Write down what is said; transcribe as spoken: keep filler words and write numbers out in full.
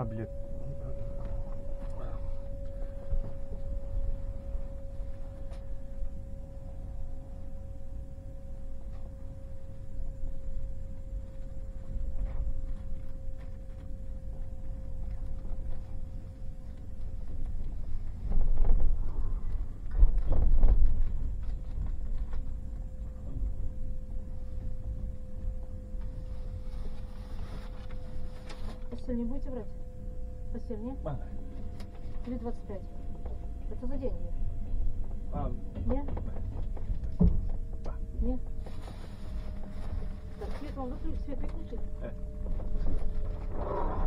А, блин. Не будете брать? Посильнее? А. три двадцать пять. Это за деньги? А. Нет? А. Нет? Так, свет, он выключит, свет выключит. А.